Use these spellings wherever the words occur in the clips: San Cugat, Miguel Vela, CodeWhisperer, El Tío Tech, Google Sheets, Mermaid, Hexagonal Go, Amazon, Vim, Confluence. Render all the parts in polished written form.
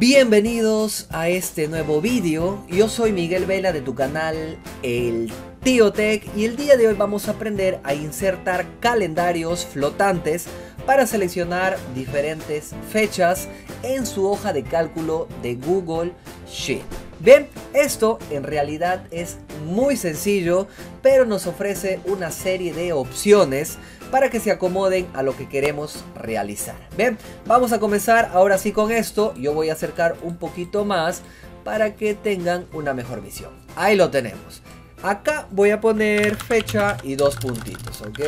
Bienvenidos a este nuevo vídeo. Yo soy Miguel Vela de tu canal El Tío Tech y el día de hoy vamos a aprender a insertar calendarios flotantes para seleccionar diferentes fechas en su hoja de cálculo de Google Sheets. Bien, esto en realidad es muy sencillo, pero nos ofrece una serie de opciones para que se acomoden a lo que queremos realizar. Bien, vamos a comenzar ahora sí con esto. Yo voy a acercar un poquito más para que tengan una mejor visión. Ahí lo tenemos. Acá voy a poner fecha y dos puntitos, ¿ok?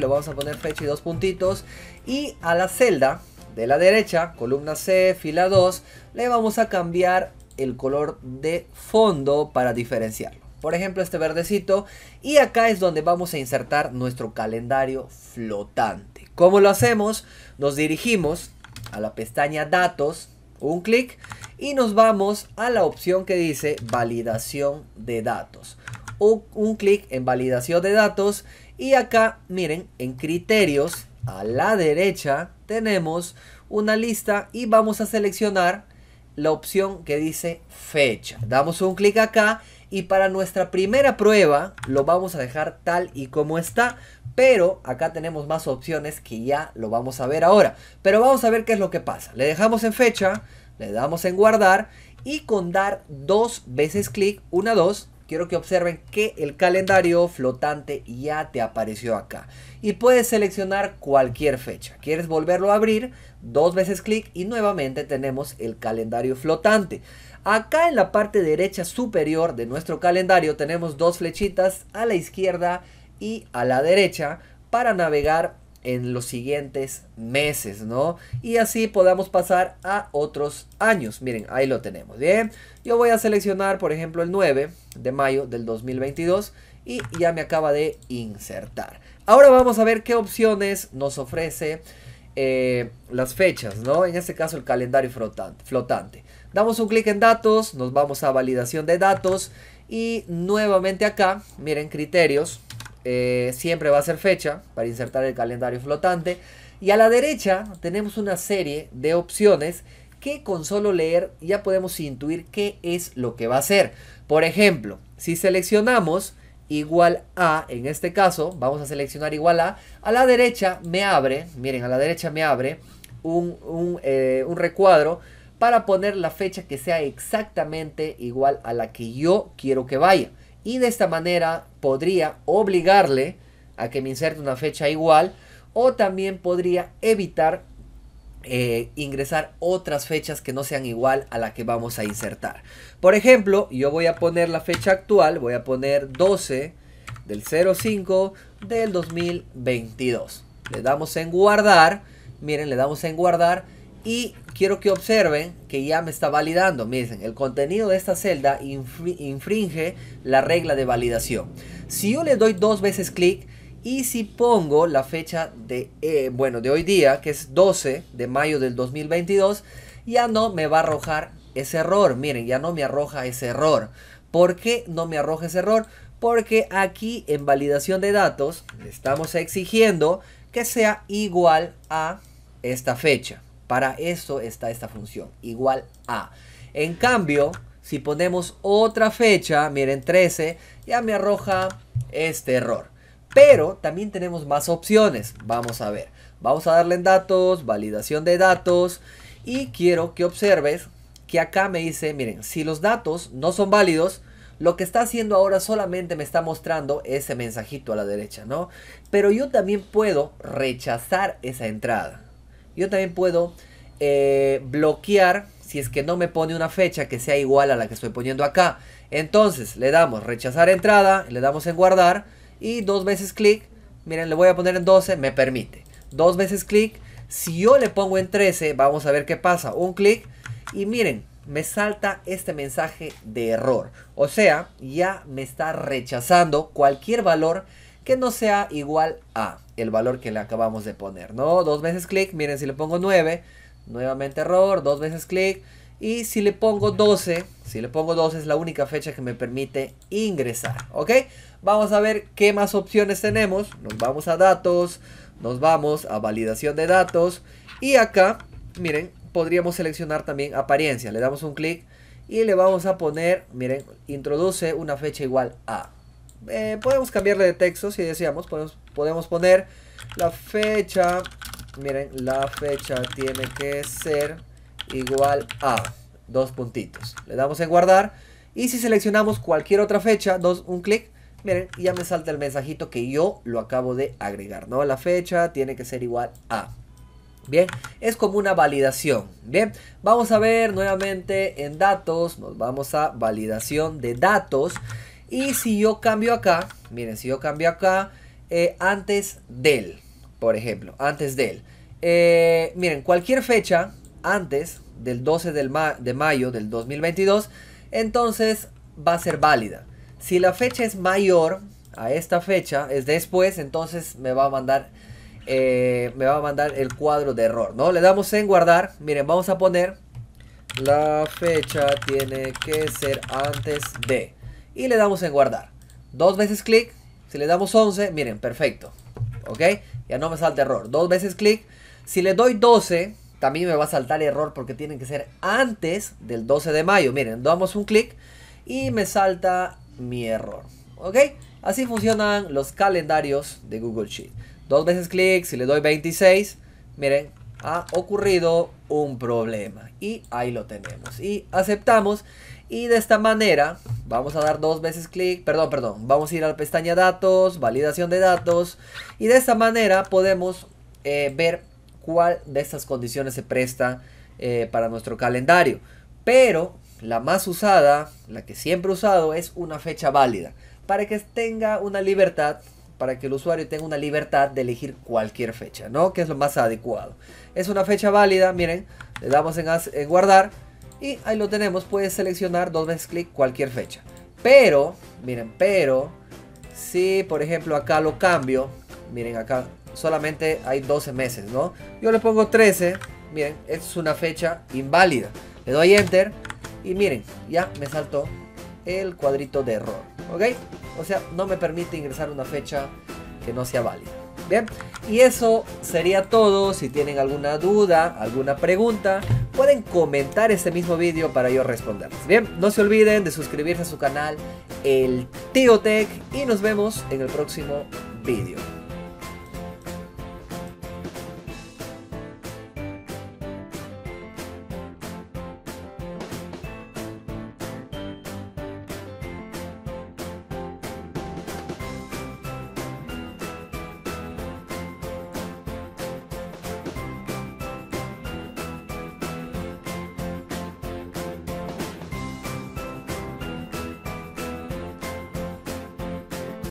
Lo vamos a poner fecha y dos puntitos. Y a la celda de la derecha, columna C, fila 2, le vamos a cambiar el color de fondo para diferenciarlo. Por ejemplo, este verdecito. Y acá es donde vamos a insertar nuestro calendario flotante. ¿Cómo lo hacemos? Nos dirigimos a la pestaña Datos, un clic, y nos vamos a la opción que dice Validación de Datos. Un clic en Validación de Datos. Y acá, miren, en Criterios, a la derecha, tenemos una lista y vamos a seleccionar la opción que dice Fecha. Damos un clic acá. Y para nuestra primera prueba lo vamos a dejar tal y como está, pero acá tenemos más opciones que ya lo vamos a ver ahora. Pero vamos a ver qué es lo que pasa. Le dejamos en fecha, le damos en guardar y con dar dos veces clic, una, dos, quiero que observen que el calendario flotante ya te apareció acá. Y puedes seleccionar cualquier fecha. Quieres volverlo a abrir, dos veces clic y nuevamente tenemos el calendario flotante. Acá en la parte derecha superior de nuestro calendario tenemos dos flechitas a la izquierda y a la derecha para navegar en los siguientes meses, ¿no? Y así podamos pasar a otros años. Miren, ahí lo tenemos, ¿bien? Yo voy a seleccionar, por ejemplo, el 9 de mayo del 2022 y ya me acaba de insertar. Ahora vamos a ver qué opciones nos ofrece las fechas, ¿no? En este caso el calendario flotante. Damos un clic en Datos, nos vamos a Validación de Datos y nuevamente acá, miren, Criterios, siempre va a ser fecha para insertar el calendario flotante. Y a la derecha tenemos una serie de opciones que con solo leer ya podemos intuir qué es lo que va a hacer. Por ejemplo, si seleccionamos igual a, en este caso vamos a seleccionar igual a la derecha me abre, miren, a la derecha me abre un recuadro para poner la fecha que sea exactamente igual a la que yo quiero que vaya, y de esta manera podría obligarle a que me inserte una fecha igual, o también podría evitar ingresar otras fechas que no sean igual a la que vamos a insertar. Por ejemplo, yo voy a poner la fecha actual, voy a poner 12 del 05 del 2022. Le damos en guardar, miren, le damos en guardar y quiero que observen que ya me está validando. Miren, el contenido de esta celda infringe la regla de validación. Si yo le doy dos veces clic, y si pongo la fecha de hoy día, que es 12 de mayo del 2022, ya no me va a arrojar ese error. Miren, ya no me arroja ese error. ¿Por qué no me arroja ese error? Porque aquí en Validación de Datos estamos exigiendo que sea igual a esta fecha. Para eso está esta función, igual a. En cambio, si ponemos otra fecha, miren, 13, ya me arroja este error. Pero también tenemos más opciones. Vamos a ver. Vamos a darle en Datos, Validación de Datos. Y quiero que observes que acá me dice, miren, si los datos no son válidos, lo que está haciendo ahora solamente me está mostrando ese mensajito a la derecha, ¿no? Pero yo también puedo rechazar esa entrada. Yo también puedo bloquear si es que no me pone una fecha que sea igual a la que estoy poniendo acá. Entonces le damos rechazar entrada, le damos en guardar. Y dos veces clic, miren, le voy a poner en 12, me permite. Dos veces clic, si yo le pongo en 13, vamos a ver qué pasa. Un clic y miren, me salta este mensaje de error. O sea, ya me está rechazando cualquier valor que no sea igual a el valor que le acabamos de poner, ¿no? Dos veces clic, miren, si le pongo 9, nuevamente error, dos veces clic. Y si le pongo 12, es la única fecha que me permite ingresar, ¿ok? Vamos a ver qué más opciones tenemos. Nos vamos a Datos, nos vamos a Validación de Datos. Y acá, miren, podríamos seleccionar también apariencia. Le damos un clic y le vamos a poner, miren, introduce una fecha igual a. Podemos cambiarle de texto si deseamos. Podemos poner la fecha, miren, la fecha tiene que ser igual a dos puntitos. Le damos en guardar y si seleccionamos cualquier otra fecha, un clic, miren, ya me salta el mensajito que yo lo acabo de agregar, ¿no? La fecha tiene que ser igual a. Bien, es como una validación. Bien, vamos a ver nuevamente en datos, nos vamos a validación de datos. Y si yo cambio acá, miren, si yo cambio acá, antes del, por ejemplo, antes del, miren, cualquier fecha antes del 12 de mayo del 2022, entonces va a ser válida. Si la fecha es mayor a esta fecha, es después, entonces me va a mandar el cuadro de error, ¿no? Le damos en guardar, miren, vamos a poner la fecha tiene que ser antes de. Y le damos en guardar. Dos veces clic. Si le damos 11, miren, perfecto. ¿Ok? Ya no me salta error. Dos veces clic. Si le doy 12, también me va a saltar error porque tienen que ser antes del 12 de mayo. Miren, damos un clic y me salta mi error. ¿Ok? Así funcionan los calendarios de Google Sheet. Dos veces clic. Si le doy 26, miren, ha ocurrido un problema. Y ahí lo tenemos. Y aceptamos. Y de esta manera vamos a dar dos veces clic, perdón, vamos a ir a la pestaña datos, validación de datos. Y de esta manera podemos ver cuál de estas condiciones se presta para nuestro calendario. Pero la más usada, la que siempre he usado, es una fecha válida. Para que tenga una libertad, para que el usuario tenga una libertad de elegir cualquier fecha, ¿no? Que es lo más adecuado. Es una fecha válida, miren, le damos en guardar. Y ahí lo tenemos, puedes seleccionar dos veces clic cualquier fecha. Pero, miren, si por ejemplo acá lo cambio, miren acá solamente hay 12 meses, ¿no? Yo le pongo 13, miren, esta es una fecha inválida. Le doy Enter y miren, ya me saltó el cuadrito de error, ¿ok? O sea, no me permite ingresar una fecha que no sea válida. Bien, y eso sería todo. Si tienen alguna duda, alguna pregunta, pueden comentar este mismo vídeo para yo responderles. Bien, no se olviden de suscribirse a su canal El Tío Tech y nos vemos en el próximo vídeo.